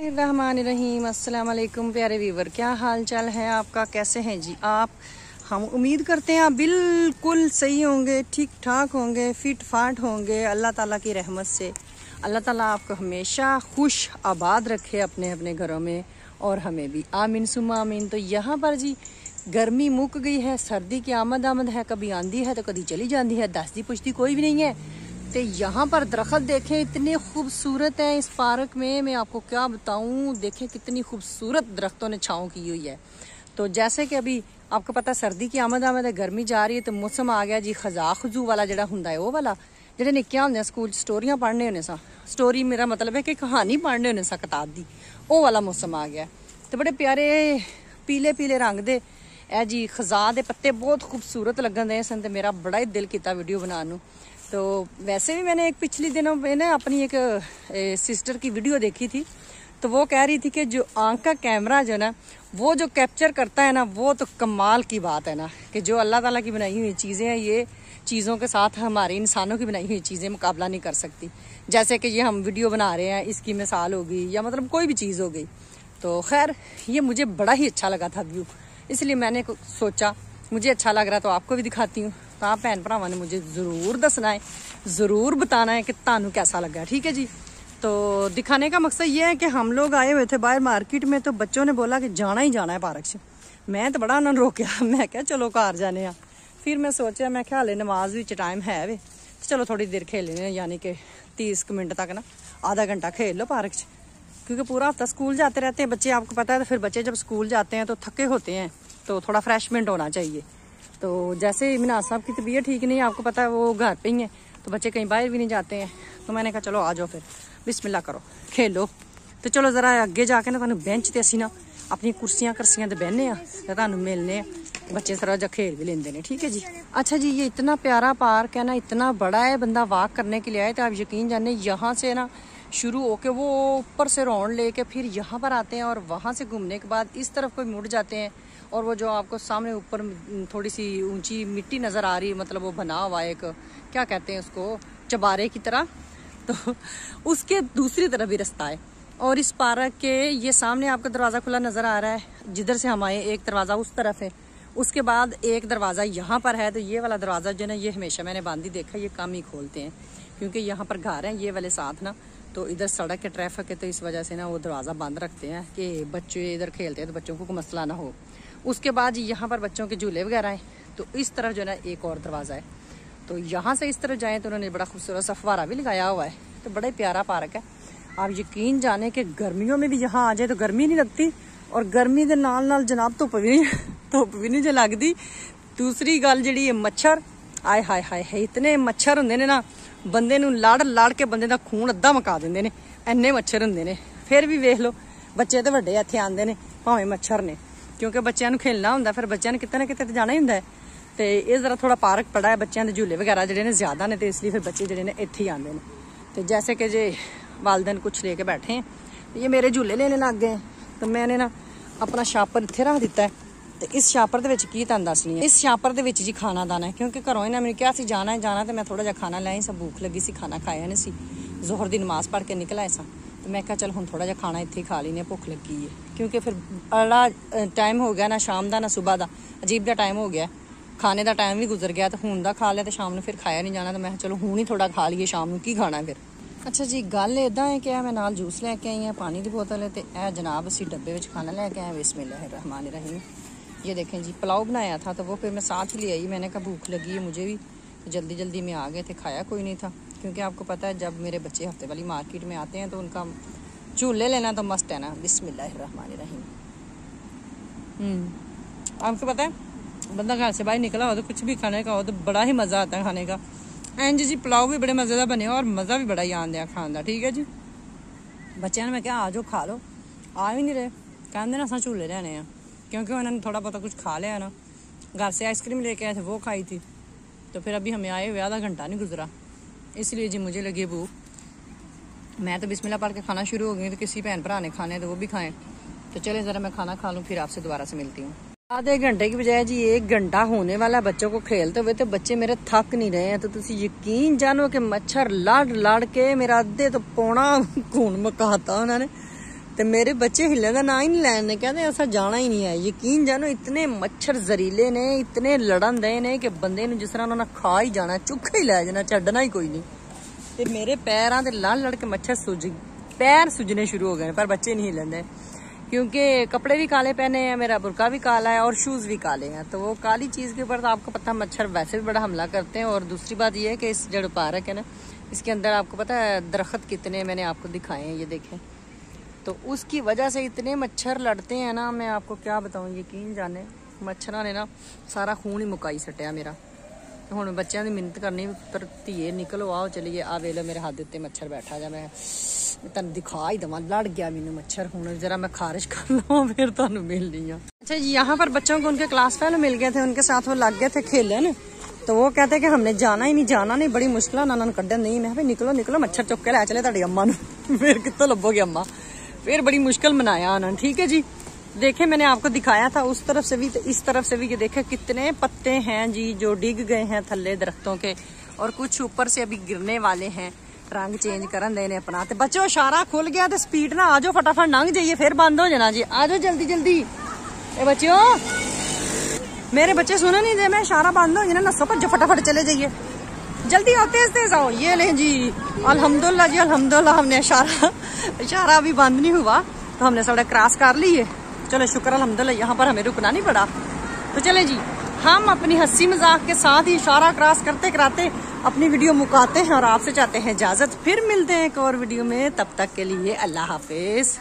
बिस्मिल्लाहिर्रहमानिर्रहीम। अस्सलाम वालेकुम प्यारे व्यूवर, क्या हाल चाल है आपका, कैसे हैं जी आप। हम उम्मीद करते हैं आप बिल्कुल सही होंगे, ठीक ठाक होंगे, फिट फाट होंगे। अल्लाह ताला की रहमत से अल्लाह ताला आपको हमेशा खुश आबाद रखे अपने अपने घरों में और हमें भी, आमीन सुम्मा आमीन। तो यहाँ पर जी गर्मी मुक गई है, सर्दी की आमद आमद है, कभी आंधी है तो कभी चली जाती है, दस्ती पुश्ती कोई भी नहीं है। तो यहाँ पर दरख्त देखें इतने खूबसूरत हैं इस पार्क में, मैं आपको क्या बताऊँ। देखें कितनी खूबसूरत दरख्तों ने छाँव की हुई है। तो जैसे कि अभी आपको पता सर्दी की आमद आमद है, गर्मी जा रही है, तो मौसम आ गया जी खजा खजू वाला जड़ा हुंदा है, वो वाला जेडे निक्के होंदे स्कूल स्टोरियाँ पढ़ने होने सा, स्टोरी मेरा मतलब है कि कहानी पढ़ने होने सा किताब दी, वो वाला मौसम आ गया। तो बड़े प्यारे पीले पीले रंग दे ए जी खजा दे पत्ते बहुत खूबसूरत लगन दे सन, ते मेरा बड़ा ही दिल कीता वीडियो बनाने नूं। तो वैसे भी मैंने एक पिछले दिनों में ना अपनी एक सिस्टर की वीडियो देखी थी, तो वो कह रही थी कि जो आँख का कैमरा जो ना वो जो कैप्चर करता है ना, वो तो कमाल की बात है ना, कि जो अल्लाह ताला की बनाई हुई चीज़ें हैं, ये चीज़ों के साथ हमारे इंसानों की बनाई हुई चीज़ें मुकाबला नहीं कर सकती। जैसे कि ये हम वीडियो बना रहे हैं, इसकी मिसाल होगी या मतलब कोई भी चीज़ हो गई। तो खैर ये मुझे बड़ा ही अच्छा लगा था व्यू, इसलिए मैंने सोचा मुझे अच्छा लग रहा तो आपको भी दिखाती हूँ। तो आप भैन भरावां ने मुझे ज़रूर दसना है, ज़रूर बताना है कि तानू कैसा लगा, ठीक है जी। तो दिखाने का मकसद ये है कि हम लोग आए हुए थे बाहर मार्केट में, तो बच्चों ने बोला कि जाना ही जाना है पार्क से। मैं तो बड़ा उन्होंने रोकया, मैं क्या चलो घर जाने आ। फिर मैं सोचा मैं क्या हाले नमाज भी टाइम है वे, तो चलो थोड़ी देर खेलने, यानी कि 30 मिनट तक ना आधा घंटा खेल लो पार्क से, क्योंकि पूरा हफ्ता स्कूल जाते रहते हैं बच्चे, आपको पता है। तो फिर बच्चे जब स्कूल जाते हैं तो थके होते हैं, तो थोड़ा फ्रेशमेंट होना चाहिए। तो जैसे मिनाज साहब की तबीयत ठीक नहीं है, आपको पता है, वो घर पे ही है, तो बच्चे कहीं बाहर भी नहीं जाते हैं। तो मैंने कहा चलो आ जाओ फिर, बिस्मिल्लाह करो खेलो। तो चलो ज़रा अगे जाके ना तुहानू बेंच ते असीं ना अपनी कुर्सियां करसियां ते बहने आ, ते तुहानू मिलने आ, बच्चे थोड़ा जा खेल भी लेंदे ने, ठीक है जी। अच्छा जी, ये इतना प्यारा पार्क है ना, इतना बड़ा है, बंदा वॉक करने के लिए आए तो आप यकीन जाने, यहाँ से ना शुरू होके वो ऊपर से राउंड लेके फिर यहाँ पर आते हैं, और वहाँ से घूमने के बाद इस तरफ कोई मुड़ जाते हैं, और वो जो आपको सामने ऊपर थोड़ी सी ऊंची मिट्टी नज़र आ रही है, मतलब वो बना हुआ एक क्या कहते हैं उसको, चबारे की तरह, तो उसके दूसरी तरफ भी रास्ता है। और इस पार्क के ये सामने आपका दरवाज़ा खुला नज़र आ रहा है, जिधर से हम आए एक दरवाज़ा उस तरफ है, उसके बाद एक दरवाज़ा यहाँ पर है। तो ये वाला दरवाज़ा जो ना ये हमेशा मैंने बंद ही देखा, ये कम ही खोलते हैं, क्योंकि यहाँ पर घर हैं ये वाले साथ ना, तो इधर सड़क के ट्रैफिक है, तो इस वजह से ना वो दरवाज़ा बंद रखते हैं कि बच्चे इधर खेलते हैं तो बच्चों को कोई मसला ना हो। उसके बाद यहाँ पर बच्चों के झूले वगैरह हैं। तो इस तरफ जो है ना एक और दरवाज़ा है, तो यहाँ से इस तरफ जाएँ तो उन्होंने बड़ा खूबसूरत सा फव्वारा भी लगाया हुआ है। तो बड़ा ही प्यारा पार्क है, आप यकीन जाने कि गर्मियों में भी यहाँ आ जाए तो गर्मी नहीं लगती, और गर्मी के नाल नाल जनाब धुप्प भी नहीं जो लगती। दूसरी गल जी है मच्छर, आए हाय हाय हाय इतने मच्छर होंगे ने ना, बंदे नूं लड़ लड़ के बंदे दा खून अद्धा मका देंदे ने, इन्ने मच्छर होंगे ने। फिर भी वेख लो बच्चे तो वड्डे इत्थे आंदे ने भावें मच्छर ने, क्योंकि बच्चों खेलना होंगे, फिर बच्चों ने कितने ना कितने तो जाना ही होंगे। तो ये जरा थोड़ा पार्क पड़ा है, बच्चों के झूले वगैरह जोड़े ने ज्यादा ने, तो इसलिए फिर बच्चे जोड़े ने इत्थे ही आते हैं। तो जैसे कि जे वालदन कुछ लेके बैठे हैं, ये मेरे झूले लेने लग गए, तो मैंने ना अपना छापर इत्थे रख दिता है। तो इस छापर के की तुम दसनी है, इस छापर के जी खाना दाना है, क्योंकि घरों इन्हें मैंने कहा जाना है जाना, तो मैं थोड़ा जहा खाना लाए सा, भूख लगी सी, खाना खाया नहीं सी, जोहर की नमाज पढ़ के निकल आए सा, तो मैं कहा चल हूँ थोड़ा जहा खाना इत्थे खा लेने, भुख लगी है, क्योंकि फिर अड़ा टाइम हो गया ना शाम का ना सुबह का, अजीब का टाइम हो गया, खाने का टाइम भी गुजर गया, तो हूँ का खा लिया तो शाम में फिर खाया नहीं जाना, तो मैं चलो हूँ ही थोड़ा खा लीए, शाम की खाना फिर। अच्छा जी, गल इदा है कि मैं नाल जूस लैके आई हाँ, पानी की बोतल है, तो यह जनाब असी डब्बे में खाना लैके आए। बिस्मिल्लाहिर्रहमानिर्रहीम, ये देखें जी पुलाव बनाया था, तो वो फिर मैं साथ ले आई, मैंने कहा भूख लगी है मुझे भी, तो जल्दी जल्दी में आ गए थे, खाया कोई नहीं था, क्योंकि आपको पता है जब मेरे बच्चे हफ्ते वाली मार्केट में आते हैं तो उनका झूले लेना तो मस्त है ना। बिस्मिल्लाहिर्रहमानिर्रहीम, आपको पता है बंदा घर से बाहर निकला हो तो कुछ भी खाने का हो तो बड़ा ही मज़ा आता है खाने का। एंड जी पुलाव भी बड़े मज़ेदार बने और मज़ा भी बड़ा ही आंदा खाने का, ठीक है जी। बच्चों ने मैं क्या आ जाओ खा लो, आ भी नहीं रहे, कहते ना असा झूले लेने हैं, क्योंकि उन्होंने थोड़ा बहुत कुछ खा लिया ना, घर से आइसक्रीम लेके आए थे वो खाई थी, तो फिर अभी हमें आए हुए आधा घंटा नहीं गुजरा, इसलिए जी मुझे लगी भूख। मैं तो बिस्मिल्लाह पढ़ के खाना शुरू हो गई, तो किसी भैन भरा ने खाने तो वो भी खाएं। तो चले ज़रा मैं खाना खा लूँ, फिर आपसे दोबारा से मिलती हूँ। आधे घंटे की बजाय जी 1 घंटा होने वाला बच्चों को खेलते हुए, तो बच्चे मेरे थक नहीं रहे हैं, तो तुम यकीन जानो कि मच्छर लड़ लड़ के मेरा अद्धे तो पौना खून मकाता उन्होंने। तो मेरे बच्चे हिलने का ना ही नहीं लैन, कहते ऐसा जाना ही नहीं है। यकीन जानो इतने मच्छर जहरीले ने, इतने लड़न दे ने कि बंदे ने जिस तरह उन्होंने खा ही जाना, चुक ही लै जाना, छड्डना ही कोई नहीं। ते मेरे पैरां ते लड़ लड़ के मच्छर सुज पैर सुजने शुरू हो गए, पर बच्चे नहीं हिलेंदे क्योंकि कपड़े भी काले पहने हैं, मेरा बुरका भी काला है और शूज़ भी काले हैं। तो वो काली चीज़ के ऊपर तो आपको पता है मच्छर वैसे भी बड़ा हमला करते हैं। और दूसरी बात ये है कि इस जड़ पार्क है ना, इसके अंदर आपको पता है दरख्त कितने मैंने आपको दिखाए हैं, ये देखें, तो उसकी वजह से इतने मच्छर लड़ते हैं ना, मैं आपको क्या बताऊँ। यकीन जाने मच्छरों ने ना सारा खून ही मुकाई सटिया मेरा। हूँ बच्चों की मेहनत करनी पर धीए निकलो आओ चलिए, आ वे लो मेरे हाथ उत्ते मच्छर बैठा जा, मैं तुम दिखा ही देव लड़ गया मैंने मच्छर, हूँ जरा मैं खारिश कर लूँ फिर तुम मिलनी। अच्छा यहाँ पर बच्चों को उनके क्लास फेलो मिल गए थे, उनके साथ वो लग गए थे खेलन, तो वो कहते कि हमने जाना ही नहीं, जाना नहीं, बड़ी मुश्किल उन्होंने कड्डा नहीं। मैं भाई निकलो निकलो मच्छर चुक के लै चले तुहाडी अम्मा नूं, फिर कितों लभोगे अम्मा। फिर बड़ी मुश्किल मनाया उन्होंने। ठीक है जी, देखे मैंने आपको दिखाया था उस तरफ से भी तो इस तरफ से भी, ये देखे कितने पत्ते हैं जी जो डिग गए हैं थल्ले दरख्तों के, और कुछ ऊपर से अभी गिरने वाले हैं। रंग चेंज करन देने अपना। तो बच्चों इशारा खुल गया तो स्पीड ना आजो फटाफट लंघ जाइए, फिर बंद हो जाना जी, आजो जल्दी जल्दी। ए बच्चों, मेरे बच्चे सुने नहीं दे, मैं इशारा बंद हो जाना ना सब फटाफट चले जाइए, जल्दी आओ, तेज तेज आओ। ये लें जी, अलहमदुल्ला जी अलहमदुल्ला, हमने इशारा अभी बंद नहीं हुआ तो हमने सड़क क्रॉस कर ली है। चलो शुक्र अलहमदुल्ला, यहाँ पर हमें रुकना नहीं पड़ा। तो चले जी, हम अपनी हंसी मजाक के साथ ही इशारा क्रॉस करते कराते अपनी वीडियो मुकाते हैं और आपसे चाहते हैं इजाज़त। फिर मिलते हैं एक और वीडियो में, तब तक के लिए अल्लाह हाफिज़।